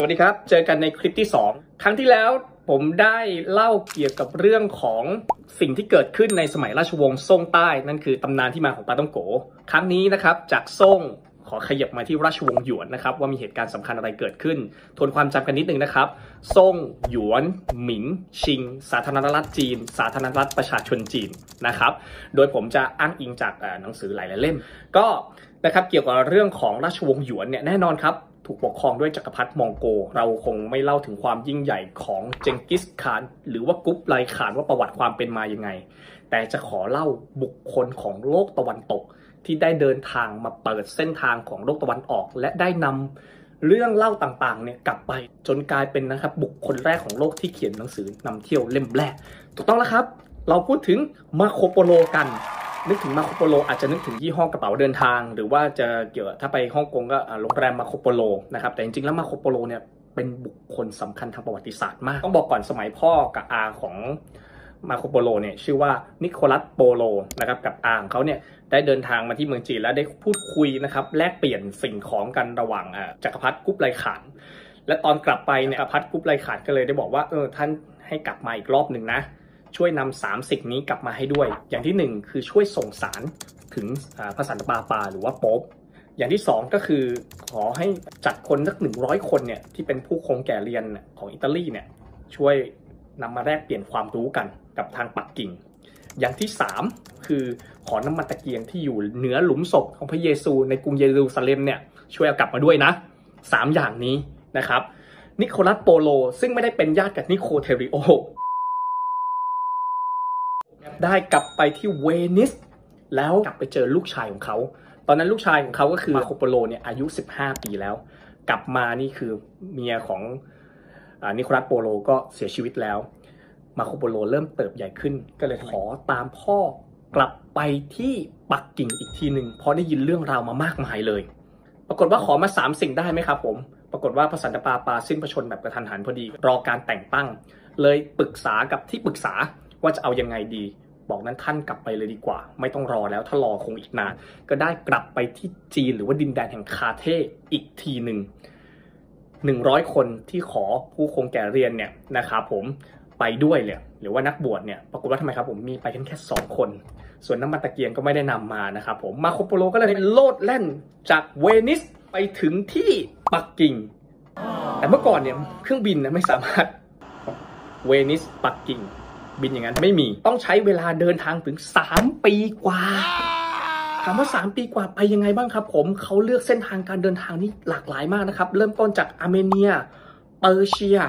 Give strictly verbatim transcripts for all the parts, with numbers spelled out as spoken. สวัสดีครับเจอกันในคลิปที่สองครั้งที่แล้วผมได้เล่าเกี่ยวกับเรื่องของสิ่งที่เกิดขึ้นในสมัยราชวงศ์ซ่งใต้นั่นคือตำนานที่มาของปาต้องโกครั้งนี้นะครับจากซ่งขอขยับมาที่ราชวงศ์หยวนนะครับว่ามีเหตุการณ์สำคัญอะไรเกิดขึ้นทวนความจำกันนิดนึงนะครับซ่งหยวนหมิงชิงสาธารณรัฐจีนสาธารณรัฐประชาชนจีนนะครับโดยผมจะอ้างอิงจากหนังสือหลายๆเล่มก็นะครับเกี่ยวกับเรื่องของราชวงศ์หยวนเนี่ยแน่นอนครับถูกปกครองด้วยจักรพรรดิมองโกเราคงไม่เล่าถึงความยิ่งใหญ่ของเจงกิสข่านหรือว่ากุบไลข่านว่าประวัติความเป็นมายังไงแต่จะขอเล่าบุคคลของโลกตะวันตกที่ได้เดินทางมาเปิดเส้นทางของโลกตะวันออกและได้นำเรื่องเล่าต่างๆเนี่ยกลับไปจนกลายเป็นนะครับบุคคลแรกของโลกที่เขียนหนังสือนำเที่ยวเล่มแรกถูกต้องแล้วครับเราพูดถึงมาโคโปโลกันนึกถึงมาโคโปโลอาจจะนึกถึงยี่ห้อกระเป๋าเดินทางหรือว่าจะเกี่ยวถ้าไปฮ่องกงก็โรงแรมมาโคโปโลนะครับแต่จริงๆแล้วมาโคโปโลเนี่ยเป็นบุคคลสำคัญทางประวัติศาสตร์มากต้องบอกก่อนสมัยพ่อกับอาของมาโคโปโลเนี่ยชื่อว่านิโคลัสโปโลนะครับกับอาของเขาเนี่ยได้เดินทางมาที่เมืองจีนและได้พูดคุยนะครับแลกเปลี่ยนสิ่งของกันระหว่างจักรพรรดิกุบไลข่านและตอนกลับไปเนี่ยจักรพรรดิกุบไลข่านก็เลยได้บอกว่าเออท่านให้กลับมาอีกรอบหนึ่งนะช่วยนำสามสิ่งนี้กลับมาให้ด้วยอย่างที่หนึ่งคือช่วยส่งสารถึงพระสันตะปาปาหรือว่าโป๊ปอย่างที่สองก็คือขอให้จัดคนสักหนึ่งร้อยคนเนี่ยที่เป็นผู้คงแก่เรียนของอิตาลีเนี่ยช่วยนำมาแลกเปลี่ยนความรู้กันกับทางปักกิ่งอย่างที่สามคือขอน้ำมันตะเกียงที่อยู่เหนือหลุมศพของพระเยซูในกรุงเยรูซาเล็มเนี่ยช่วยเอากลับมาด้วยนะสามอย่างนี้นะครับนิโคลัสโปโลซึ่งไม่ได้เป็นญาติกับนิโคเทริโอได้กลับไปที่เวนิสแล้วกลับไปเจอลูกชายของเขาตอนนั้นลูกชายของเขาก็คือมาโคโปโลเนี่ยอายุสิบห้าปีแล้วกลับมานี่คือเมียของนิโคลัสโปโลก็เสียชีวิตแล้วมาโคโปโลเริ่มเติบใหญ่ขึ้นก็เลยขอตามพ่อกลับไปที่ปักกิ่งอีกทีหนึ่งเพราะได้ยินเรื่องราวมามากมายเลยปรากฏว่าขอมาสามสิ่งได้ไหมครับผมปรากฏว่าพระสันตะปาปาสิ้นพระชนม์แบบกระทันหันพอดีรอการแต่งตั้งเลยปรึกษากับที่ปรึกษาว่าจะเอายังไงดีบอกนั้นท่านกลับไปเลยดีกว่าไม่ต้องรอแล้วถ้ารอคงอีกนานก็ได้กลับไปที่จีนหรือว่าดินแดนแห่งคาเท่อีกทีหนึ่งหนึ่งร้อยคนที่ขอผู้คงแก่เรียนเนี่ยนะครับผมไปด้วยเลยหรือว่านักบวชเนี่ยปรากฏว่าทำไมครับผมมีไปกันแค่สองคนส่วนน้ำมันตะเกียงก็ไม่ได้นำมานะครับผมมาโคโปโลก็เลยเป็นโลดแล่นจากเวนิสไปถึงที่ปักกิ่งแต่เมื่อก่อนเนี่ยเครื่องบินนะไม่สามารถเวนิสปักกิ่งบินอย่างนั้นไม่มีต้องใช้เวลาเดินทางถึงสามปีกว่าถามว่าสามปีกว่าไปยังไงบ้างครับผมเขาเลือกเส้นทางการเดินทางนี้หลากหลายมากนะครับเริ่มต้นจากอาร์เมเนียเปอร์เซีย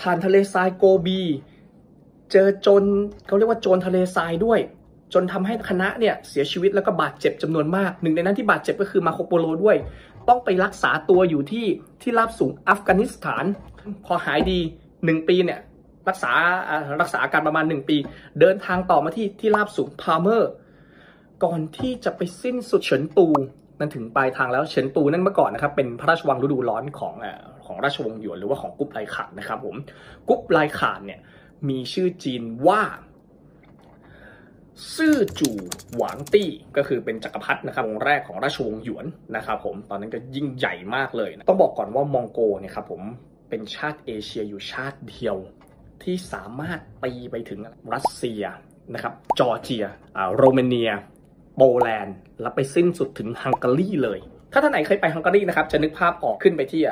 ผ่านทะเลทรายโกบีเจอจนเขาเรียกว่าโจรทะเลทรายด้วยจนทำให้คณะเนี่ยเสียชีวิตแล้วก็บาดเจ็บจำนวนมากหนึ่งในนั้นที่บาดเจ็บก็คือมาโคโปโลด้วยต้องไปรักษาตัวอยู่ที่ที่ราบสูงอัฟกานิสถานพอหายดีหนึ่งปีเนี่ยรักษารักษาอาการประมาณหนึ่งปีเดินทางต่อมาที่ที่ราบสูงพาเมอร์ก่อนที่จะไปสิ้นสุดเฉินตูนั่นถึงปลายทางแล้วเฉินตูนั่นเมื่อก่อนนะครับเป็นพระราชวังฤดูร้อนของของราชวงศ์หยวนหรือว่าของกุบไลข่านนะครับผมกุบไลข่านเนี่ยมีชื่อจีนว่าซื่อจู๋หวางตี้ก็คือเป็นจักรพรรดินะครับองค์แรกของราชวงศ์หยวนนะครับผมตอนนั้นก็ยิ่งใหญ่มากเลยนะต้องบอกก่อนว่ามองโกเนี่ยครับผมเป็นชาติเอเชียอยู่ชาติเดียวที่สามารถตีไปถึงรัสเซียนะครับจอร์เจียโรมาเนียโปแลนด์และไปสิ้นสุดถึงฮังการีเลยถ้าท่านไหนเคยไปฮังการีนะครับจะนึกภาพออกขึ้นไปที่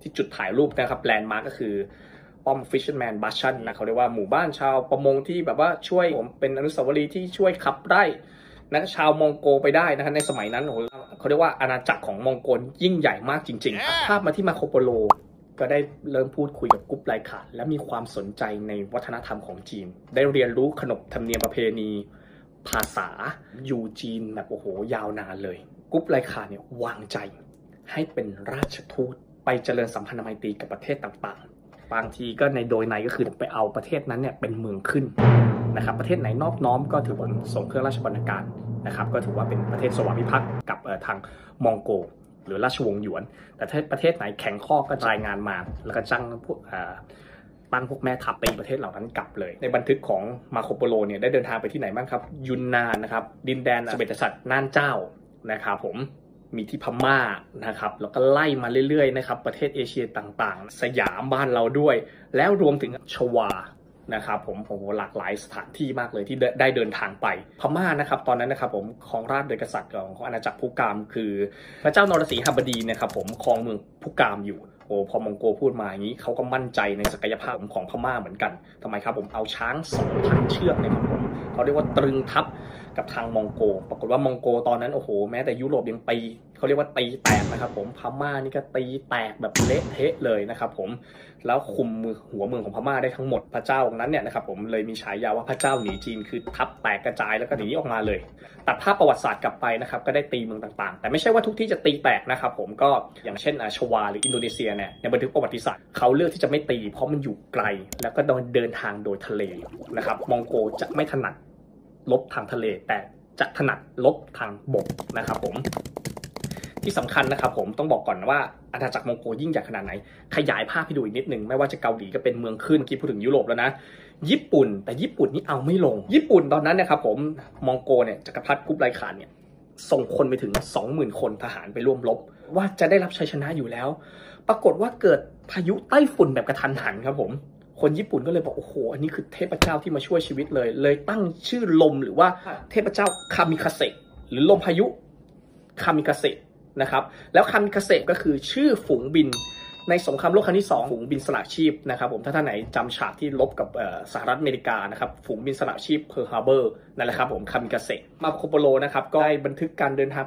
ที่จุดถ่ายรูปนะครับแลนด์มาร์กก็คือป้อมฟิชเชอร์แมนบัชชันนะเขาเรียกว่าหมู่บ้านชาวประมงที่แบบว่าช่วยผมเป็นอนุสาวรีย์ที่ช่วยขับไล่นักชาวมองโกไปได้นะครับในสมัยนั้นโอ้โหเขาเรียกว่าอาณาจักรของมองโกลยิ่งใหญ่มากจริงๆภาพมาที่มาโคโปโลก็ได้เริ่มพูดคุยกับกุบไลข่านและมีความสนใจในวัฒนธรรมของจีนได้เรียนรู้ขนบธรรมเนียมประเพณีภาษาอยู่จีนแบบโอ้โหยาวนานเลยกุบไลข่านเนี่ยวางใจให้เป็นราชทูตไปเจริญสัมพันธไมตรีกับประเทศต่างๆบางทีก็ในโดยในก็คือไปเอาประเทศนั้นเนี่ยเป็นเมืองขึ้นนะครับประเทศไหนนอบน้อมก็ถือว่าส่งเครื่องราชบรรณาการนะครับก็ถือว่าเป็นประเทศสวามิภักดิ์กับทางมองโกหรือราชวงศ์หยวนแต่ถ้าประเทศไหนแข็งข้อก็รายงานมาแล้วก็จ้างพวกตั้งพวกแม่ทัพไปประเทศเหล่านั้นกลับเลยในบันทึกของมาโคโปโลเนี่ยได้เดินทางไปที่ไหนบ้างครับยุนนานนะครับดินแดนสมเด็จกษัตริย์น่านเจ้านะครับผม มีที่พม่านะครับแล้วก็ไล่มาเรื่อยๆนะครับประเทศเอเชียต่างๆสยามบ้านเราด้วยแล้วรวมถึงชวานะครับผมโอ้โหหลากหลายสถานที่มากเลยที่ได้เดินทางไปพม่านะครับตอนนั้นนะครับผมครองราชย์โดยกษัตริย์ของอาณาจักรพุกามคือพระเจ้านรสิงหบดีนะครับผมครองเมืองพุกามอยู่โอ้พอมองโกพูดมาอย่างนี้เขาก็มั่นใจในศักยภาพของพม่าเหมือนกันทำไมครับผมเอาช้าง สองพัน เชือกนะครับผมเขาเรียกว่าตรึงทับกับทางมองโกปรากฏว่ามองโกตอนนั้นโอ้โหแม้แต่ยุโรปยังตีเขาเรียกว่าตีแตกนะครับผมพม่านี่ก็ตีแตกแบบเละเทะเลยนะครับผมแล้วคุมมือหัวเมืองของพม่าได้ทั้งหมดพระเจ้าองค์นั้นเนี่ยนะครับผมเลยมีฉายาว่าพระเจ้าหนีจีนคือทับแตกกระจายแล้วก็หนีออกมาเลยตัดภาพประวัติศาสตร์กลับไปนะครับก็ได้ตีเมืองต่างๆแต่ไม่ใช่ว่าทุกที่จะตีแตกนะครับผมก็อย่างเช่นอาชวาหรืออินโดนีเซียเนี่ยในบันทึกประวัติศาสตร์เขาเลือกที่จะไม่ตีเพราะมันอยู่ไกลแล้วก็เดินทางโดยทะเลนะครับมองโกจะไม่ถนัดลบทางทะเลแต่จะถนัดลบทางบกนะครับผมที่สำคัญนะครับผมต้องบอกก่อนว่าอาณาจักรมองโกยิ่งใหญ่ขนาดไหนขยายภาพให้ดูอีกนิดนึงไม่ว่าจะเกาหลีก็เป็นเมืองขึ้นคิดพูดถึงยุโรปแล้วนะญี่ปุ่นแต่ญี่ปุ่นนี่เอาไม่ลงญี่ปุ่นตอนนั้นนะครับผมมองโกเนี่ยจักรพรรดิกุบไลข่านเนี่ยส่งคนไปถึง สองหมื่น คนทหารไปร่วมรบว่าจะได้รับชัยชนะอยู่แล้วปรากฏว่าเกิดพายุไต้ฝุ่นแบบกระทันหันครับผมคนญี่ปุ่นก็เลยบอกโอ้โหอันนี้คือเทพเจ้าที่มาช่วยชีวิตเลยเลยตั้งชื่อลมหรือว่าเทพเจ้าคามิคาเซะหรือลมพายุคามิคาเซะนะครับแล้วคามิคาเซะก็คือชื่อฝูงบินในสงครามโลกครั้งที่สองฝูงบินสละชีพนะครับผมถ้าท่านไหนจำฉากที่ลบกับสหรัฐอเมริกานะครับฝูงบินสละชีพเพิร์ลฮาร์เบอร์นั่นแหละครับผมคามิคาเซะมาโคโปโลนะครับก็ได้บันทึกการเดินทาง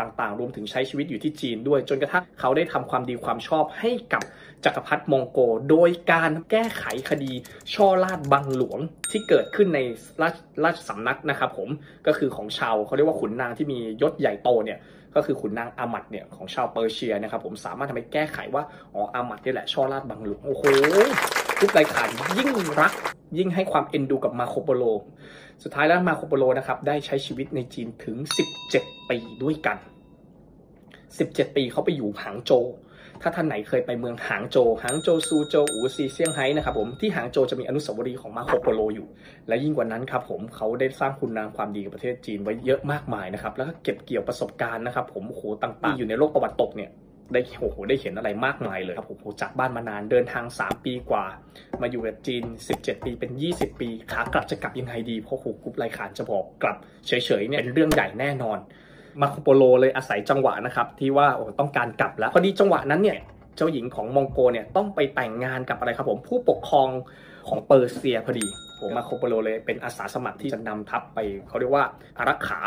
ต่างๆรวมถึงใช้ชีวิตอยู่ที่จีนด้วยจนกระทั่งเขาได้ทำความดีความชอบให้กับจักรพรรดิมองโกโดยการแก้ไขคดีช่อราชบังหลวงที่เกิดขึ้นในราชสำนักนะครับผมก็คือของชาวเขาเรียกว่าขุนนางที่มียศใหญ่โตเนี่ยก็คือขุนนางอามัดเนี่ยของชาวเปอร์เซียนะครับผมสามารถทำให้แก้ไขว่าอ๋ออามัดนี่แหละช่อราชบังหลวงโอ้โหกุบไลข่านยิ่งรักยิ่งให้ความเอ็นดูกับมาโคโปโลสุดท้ายแล้วมาโคโปโลนะครับได้ใช้ชีวิตในจีนถึงสิบเจ็ดปีด้วยกันสิบเจ็ดปีเขาไปอยู่หางโจวถ้าท่านไหนเคยไปเมืองหางโจวหางโจวซูโจวอูซีเซี่ยงไฮ้นะครับผมที่หางโจวจะมีอนุสาวรีย์ของมาโคโปโลอยู่และยิ่งกว่านั้นครับผมเขาได้สร้างคุณงามความดีกับประเทศจีนไว้เยอะมากมายนะครับแล้วก็เก็บเกี่ยวประสบการณ์นะครับผมโอ้โหต่างๆอยู่ในโลกตะวันตกเนี่ยได้โอ้โหได้เห็นอะไรมากมายเลยครับผมจากบ้านมานานเดินทางสามปีกว่ามาอยู่กับจีนสิบเจ็ดปีเป็นยี่สิบปีขากลับจะกลับยังไงดีเพราะโหกุบไลข่านจะบอกกลับเฉยๆเนี่ยเป็นเรื่องใหญ่แน่นอนมาโคโปโลเลยอาศัยจังหวะนะครับที่ว่าโอ้ต้องการกลับแล้วพอดีจังหวะนั้นเนี่ยเจ้าหญิงของมองโกเนี่ยต้องไปแต่งงานกับอะไรครับผมผู้ปกครองของเปอร์เซียพอดีผมมาโคโปโลเลยเป็นอาสาสมัครที่จะนำทัพไปเขาเรียกว่าอารักขา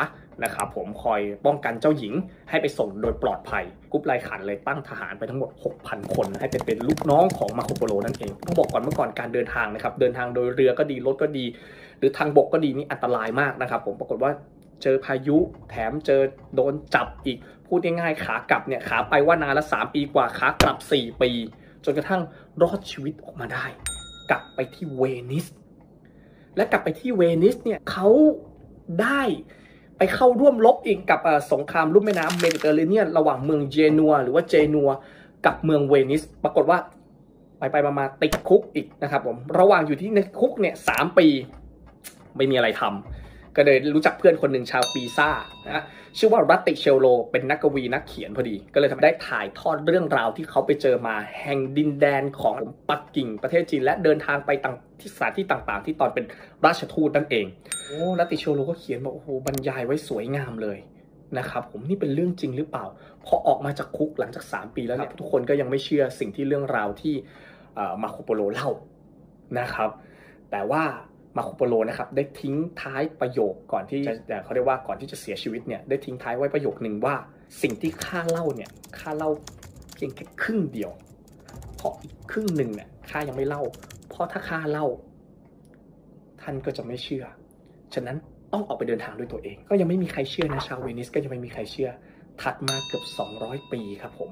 นะครับผมคอยป้องกันเจ้าหญิงให้ไปส่งโดยปลอดภัยกุบไลข่านเลยตั้งทหารไปทั้งหมด หกพัน คนให้เป็นเป็นลูกน้องของมาโคโปโลนั่นเองต้องบอกก่อนเมื่อก่อนการเดินทางนะครับเดินทางโดยเรือก็ดีรถก็ดีหรือทางบกก็ดีนี่อันตรายมากนะครับผมปรากฏว่าเจอพายุแถมเจอโดนจับอีกพูดง่ายๆขากลับเนี่ยขาไปว่านานละสามปีกว่าขากลับสี่ปีจนกระทั่งรอดชีวิตออกมาได้กลับไปที่เวนิสและกลับไปที่เวนิสเนี่ยเขาได้ไปเข้าร่วมรบอีกกับสงครามลุ่มแม่น้ำเมดิเตอร์เรเนียนระหว่างเมืองเจนัวหรือว่าเจนัวกับเมืองเวนิสปรากฏว่าไปไปมาๆติดคุกอีกนะครับผมระหว่างอยู่ที่ในคุกเนี่ยสามปีไม่มีอะไรทำก็เลยรู้จักเพื่อนคนหนึ่งชาวปีซ่านะชื่อว่ารัตติเชลโลเป็นนักกวีนักเขียนพอดีก็เลยทำได้ถ่ายทอดเรื่องราวที่เขาไปเจอมาแห่งดินแดนของปักกิ่งประเทศจีนและเดินทางไปต่างที่สถานที่ต่างๆที่ตอนเป็นราชทูตนั่นเองโอ้รัตติเชลโลก็เขียนบอกโอ้โหบรรยายไว้สวยงามเลยนะครับผมนี่เป็นเรื่องจริงหรือเปล่าพอออกมาจากคุกหลังจากสามปีแล้วเนี่ยทุกคนก็ยังไม่เชื่อสิ่งที่เรื่องราวที่มาโคโปโลเล่านะครับแต่ว่ามาโคโปโลนะครับได้ทิ้งท้ายประโยคก่อนที่จะเขาเรียกว่าก่อนที่จะเสียชีวิตเนี่ยได้ทิ้งท้ายไว้ประโยคหนึ่งว่าสิ่งที่ข้าเล่าเนี่ยข้าเล่าเพียงแค่ครึ่งเดียวเพราะอีกครึ่งหนึ่งเนี่ยข้ายังไม่เล่าเพราะถ้าข้าเล่าท่านก็จะไม่เชื่อฉะนั้นต้องออกไปเดินทางด้วยตัวเองก็ยังไม่มีใครเชื่อนะชาวเวนิสก็ยังไม่มีใครเชื่อถัดมาเกือบสองร้อยปีครับผม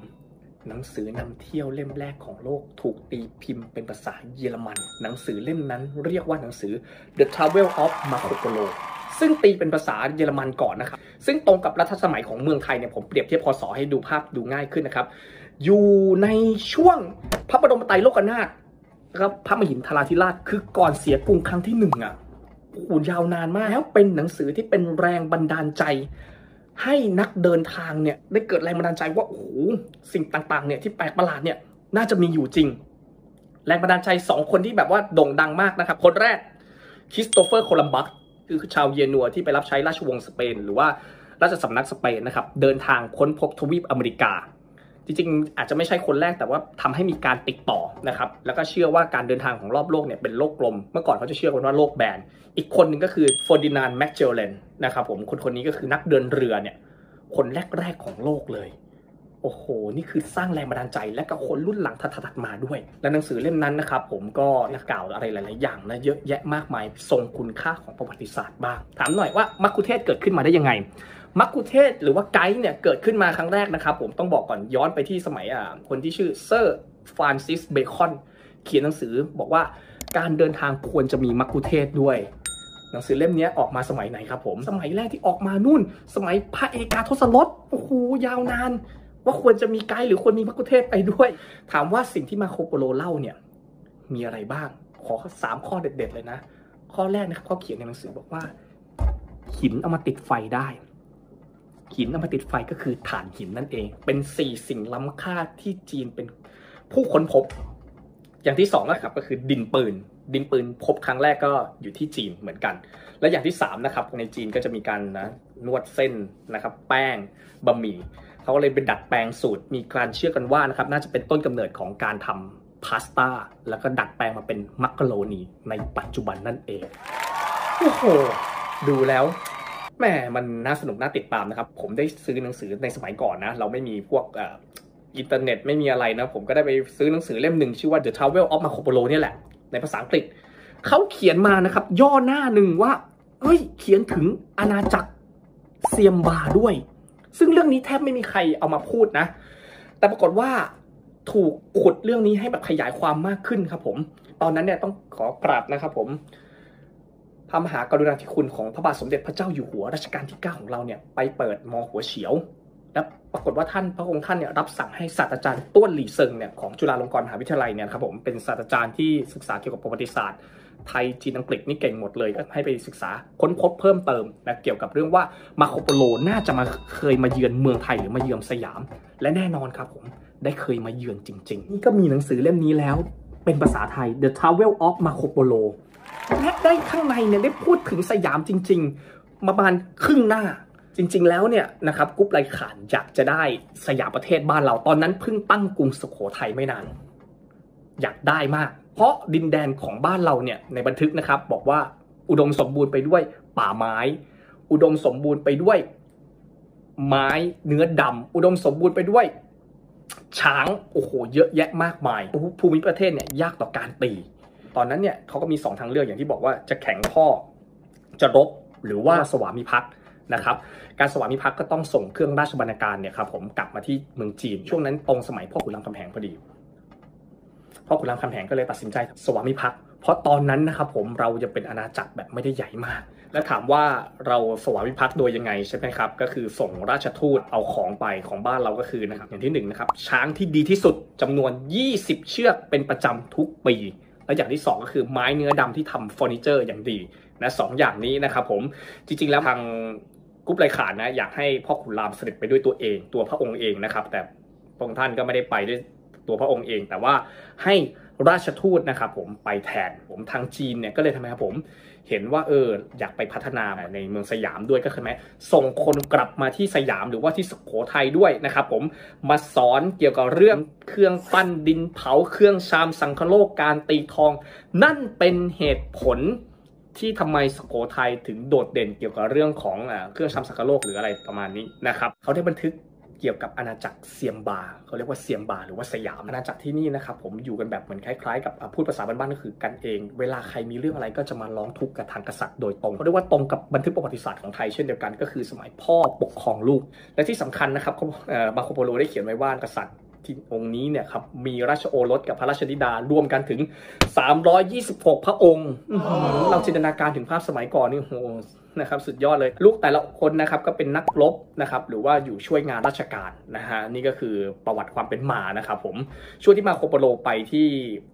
หนังสือนำเที่ยวเล่มแรกของโลกถูกตีพิมพ์เป็นภาษาเยอรมันหนังสือเล่มนั้นเรียกว่าหนังสือ The Travel of Marco Polo ซึ่งตีเป็นภาษาเยอรมันก่อนนะครับซึ่งตรงกับรัชสมัยของเมืองไทยเนี่ยผมเปรียบเทียบพศให้ดูภาพดูง่ายขึ้นนะครับอยู่ในช่วงพระบรมไตรโลกนาถนะครับพระมหินทราธิราชคือก่อนเสียกรุงครั้งที่หนึ่งอ่ะโอ้โหยาวนานมากแล้วเป็นหนังสือที่เป็นแรงบันดาลใจ ให้นักเดินทางเนี่ยได้เกิดแรงบันดาลใจว่าโอ้โหสิ่งต่างๆเนี่ยที่แปลกประหลาดเนี่ยน่าจะมีอยู่จริงแรงบันดาลใจสองคนที่แบบว่าโด่งดังมากนะครับคนแรกคริสโตเฟอร์โคลัมบัสคือชาวเยนัวที่ไปรับใช้ราชวงศ์สเปนหรือว่าราชสำนักสเปนนะครับเดินทางค้นพบทวีปอเมริกาจริงๆอาจจะไม่ใช่คนแรกแต่ว่าทำให้มีการติดต่อนะครับแล้วก็เชื่อว่าการเดินทางของรอบโลกเนี่ยเป็นโลกกลมเมื่อก่อนเขาจะเชื่อกันว่าโลกแบนอีกคนหนึ่งก็คือเฟอร์ดินานด์แมกเจลแลนนะครับผมคนคนนี้ก็คือนักเดินเรือเนี่ยคนแรกๆของโลกเลยโอ้โหนี่คือสร้างแรงบันดาลใจและกับคนรุ่นหลังถัดๆมาด้วยและหนังสือเล่มนั้นนะครับผมก็กล่าวอะไรหลายๆอย่างนะเยอะแยะมากมายทรงคุณค่าของประวัติศาสตร์บ้างถามหน่อยว่ามัคคุเทศก์เกิดขึ้นมาได้ยังไงมัคคุเทศก์หรือว่าไกด์เนี่ยเกิดขึ้นมาครั้งแรกนะครับผมต้องบอกก่อนย้อนไปที่สมัยอ่าคนที่ชื่อเซอร์ฟรานซิสเบคอนเขียนหนังสือบอกว่าการเดินทางควรจะมีมัคคุเทศก์ด้วยหนังสือเล่มนี้ออกมาสมัยไหนครับผมสมัยแรกที่ออกมานู่นสมัยพระเอกาทศรถโอ้โหยาวนานว่าควรจะมีไกด์หรือควรมีมัคคุเทศก์ไปด้วยถามว่าสิ่งที่มาโคโปโลเล่าเนี่ยมีอะไรบ้างขอสามข้อเด็ดๆเลยนะข้อแรกนะครับเขาเขียนในหนังสือบอกว่าหินเอามาติดไฟได้หินเอามาติดไฟก็คือถ่านหินนั่นเองเป็นสี่สิ่งล้ำค่าที่จีนเป็นผู้ค้นพบอย่างที่สองนะครับก็คือดินปืนดินปืนพบครั้งแรกก็อยู่ที่จีนเหมือนกันและอย่างที่สามนะครับในจีนก็จะมีการนะนวดเส้นนะครับแป้งบะหมี่เขาก็เลยเป็นดัดแปลงสูตรมีการเชื่อกันว่านะครับน่าจะเป็นต้นกำเนิดของการทำพาสต้าแล้วก็ดัดแปลงมาเป็นมักกะโรนีในปัจจุบันนั่นเองโอ้โหดูแล้วแหมมันน่าสนุกน่าติดตามนะครับผมได้ซื้อหนังสือในสมัยก่อนนะเราไม่มีพวกเอ่ออินเทอร์เน็ตไม่มีอะไรนะผมก็ได้ไปซื้อหนังสือเล่มหนึ่งชื่อว่า The Travel of Marco Polo เนี่ยแหละในภาษาอังกฤษเขาเขียนมานะครับย่อหน้าหนึ่งว่าเฮ้ยเขียนถึงอาณาจักรเซียมบาด้วยซึ่งเรื่องนี้แทบไม่มีใครเอามาพูดนะแต่ปรากฏว่าถูกขุดเรื่องนี้ให้แบบขยายความมากขึ้นครับผมตอนนั้นเนี่ยต้องขอกราบนะครับผมพระมหากรุณาธิคุณของพระบาทสมเด็จพระเจ้าอยู่หัวรัชกาลที่เก้าของเราเนี่ยไปเปิดมอหัวเฉียวและปรากฏว่าท่านพระองค์ท่านเนี่ยรับสั่งให้ศาสตราจารย์ต้วนหลี่เซิงเนี่ยของจุฬาลงกรณ์มหาวิทยาลัยเนี่ยครับผมเป็นศาสตราจารย์ที่ศึกษาเกี่ยวกับประวัติศาสตร์ไทยจีนอังกฤษนี่เก่งหมดเลยก็ให้ไปศึกษาค้นพบเพิ่มเติมนะเกี่ยวกับเรื่องว่ามาโคโปโลน่าจะมาเคยมาเยือนเมืองไทยหรือมาเยือนสยามและแน่นอนครับผมได้เคยมาเยือนจริงๆนี่ก็มีหนังสือเล่มนี้แล้วเป็นภาษาไทย The Travel of Marco Polo และได้ข้างในเนี่ยได้พูดถึงสยามจริงๆประมาณครึ่งหน้าจริงๆแล้วเนี่ยนะครับกรุ๊ปไลขานอยากจะได้สยามประเทศบ้านเราตอนนั้นเพิ่งตั้งกรุงสุโขทัยไม่นานอยากได้มากเพราะดินแดนของบ้านเราเนี่ยในบันทึกนะครับบอกว่าอุดมสมบูรณ์ไปด้วยป่าไม้อุดมสมบูรณ์ไปด้วยไม้เนื้อดำอุดมสมบูรณ์ไปด้วยช้างโอ้โหเยอะแยะมากมายภูมิประเทศเนี่ยยากต่อการตีตอนนั้นเนี่ยเขาก็มีสองทางเลือกอย่างที่บอกว่าจะแข็งข้อจะรบหรือว่าสวามิภักดิ์นะครับการสวามิภักดิ์ก็ต้องส่งเครื่องราชบรรณาการเนี่ยครับผมกลับมาที่เมืองจีนช่วงนั้นตรงสมัยพ่อขุนรามคำแหงพอดีพ่อขุนรามคำแหงก็เลยตัดสินใจสวามิภักดิ์เพราะตอนนั้นนะครับผมเราจะเป็นอาณาจักรแบบไม่ได้ใหญ่มากและถามว่าเราสวามิภักดิ์โดยยังไงใช่ไหมครับก็คือส่งราชทูตเอาของไปของบ้านเราก็คือนะครับอย่างที่หนึ่งนะครับช้างที่ดีที่สุดจำนวนยี่สิบเชือกเป็นประจำทุกปีและอย่างที่สองก็คือไม้เนื้อดำที่ทำเฟอร์นิเจอร์อย่างดีนะสองอย่างนี้นะครับผมจริงๆแล้วทางกรุ๊ปไลขานนะอยากให้พ่อขุนรามเสด็จไปด้วยตัวเองตัวพระองค์เองนะครับแต่พระองค์ท่านก็ไม่ได้ไปด้วยตัวพระองค์เองแต่ว่าให้ราชทูตนะครับผมไปแทนผมทางจีนเนี่ยก็เลยทำไมครับผมเห็นว่าเอออยากไปพัฒนาในเมืองสยามด้วยก็คือไหมส่งคนกลับมาที่สยามหรือว่าที่สุโขทัยด้วยนะครับผมมาสอนเกี่ยวกับเรื่องเครื่องปั้นดินเผาเครื่องชามสังคโลกการตีทองนั่นเป็นเหตุผลที่ทำไมสุโขทัยถึงโดดเด่นเกี่ยวกับเรื่องของเครื่องชามสังคโลกหรืออะไรประมาณนี้นะครับเขาได้บันทึกเกี่ยวกับอาณาจักรเซียมบาเขาเรียกว่าเซียมบาหรือว่าสยามอาณาจักรที่นี่นะครับผมอยู่กันแบบเหมือนคล้ายๆกับพูดภาษาบ้านๆก็คือกันเองเวลาใครมีเรื่องอะไรก็จะมาร้องทุกข์กับทางกษัตริย์โดยตรงเขาเรียกว่าตรงกับบันทึกประวัติศาสตร์ของไทยเช่นเดียวกันก็คือสมัยพ่อปกครองลูกและที่สำคัญนะครับมาโคโปโลได้เขียนไว้ว่ากษัตริย์องค์นี้เนี่ยครับมีราชโอรสกับพระราชธิดารวมกันถึงสามร้อยยี่สิบหกพระองค์เราจินตนาการถึงภาพสมัยก่อนนี่โหนะครับสุดยอดเลยลูกแต่ละคนนะครับก็เป็นนักรบนะครับหรือว่าอยู่ช่วยงานราชการนะฮะนี่ก็คือประวัติความเป็นมานะครับผมช่วงที่มาโคโปโลไปที่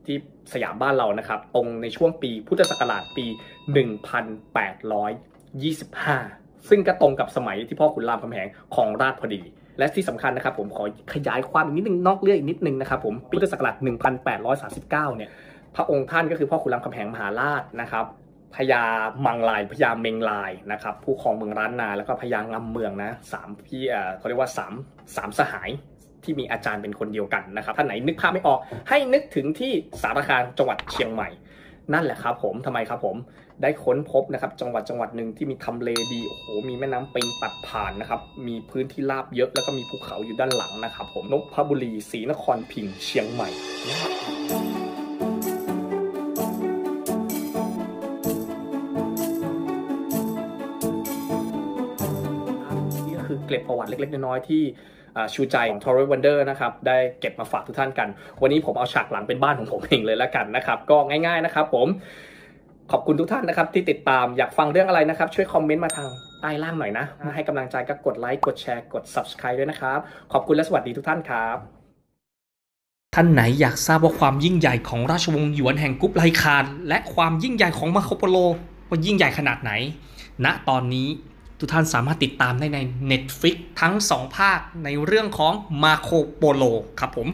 ที่สยามบ้านเรานะครับตรงในช่วงปีพุทธศักราชปีหนึ่งพันแปดร้อยยี่สิบห้า ซึ่งก็ตรงกับสมัยที่พ่อขุนรามคำแหงของราชพอดีและที่สำคัญนะครับผมขอขยายความอีกนิดนึงนอกเรื่องอีกนิดนึงนะครับผมปีพุทธศักราชหนึ่งพันแปดร้อยสามสิบเก้าเนี่ยพระองค์ท่านก็คือพ่อขุนรามคำแหงมหาราชนะครับพญามังลายพญาเมงลายนะครับผู้ครองเมืองล้านนาแล้วก็พญางำเมืองนะสามพี่เอ่อเขาเรียกว่าสามสามสหายที่มีอาจารย์เป็นคนเดียวกันนะครับท่านไหนนึกภาพไม่ออกให้นึกถึงที่สารคามจังหวัดเชียงใหม่นั่นแหละครับผมทำไมครับผมได้ค้นพบนะครับจังหวัดจังหวัดหนึ่งที่มีทำเลดีโอ้โหมีแม่น้ำปิงตัดผ่านนะครับมีพื้นที่ราบเยอะแล้วก็มีภูเขาอยู่ด้านหลังนะครับผมนพบุรีศรีนครพิงค์เชียงใหม่เก็บประวัติเล็กๆน้อยๆที่ชูใจของ Tourist Wonder นะครับได้เก็บมาฝากทุกท่านกันวันนี้ผมเอาฉากหลังเป็นบ้านของผมเองเลยละกันนะครับก็ง่ายๆนะครับผมขอบคุณทุกท่านนะครับที่ติดตามอยากฟังเรื่องอะไรนะครับช่วยคอมเมนต์มาทางใต้ล่างหน่อยนะมาให้กำลังใจก็กดไลค์กดแชร์กด Subscribe ด้วยนะครับขอบคุณและสวัสดีทุกท่านครับท่านไหนอยากทราบว่าความยิ่งใหญ่ของราชวงศ์หยวนแห่งกุ๊ปไลคานและความยิ่งใหญ่ของมาร์โคโปโลว่ายิ่งใหญ่ขนาดไหนณตอนนี้ทุกท่านสามารถติดตามได้ใน Netflix ทั้งสองภาคในเรื่องของ Marco Polo ครับผม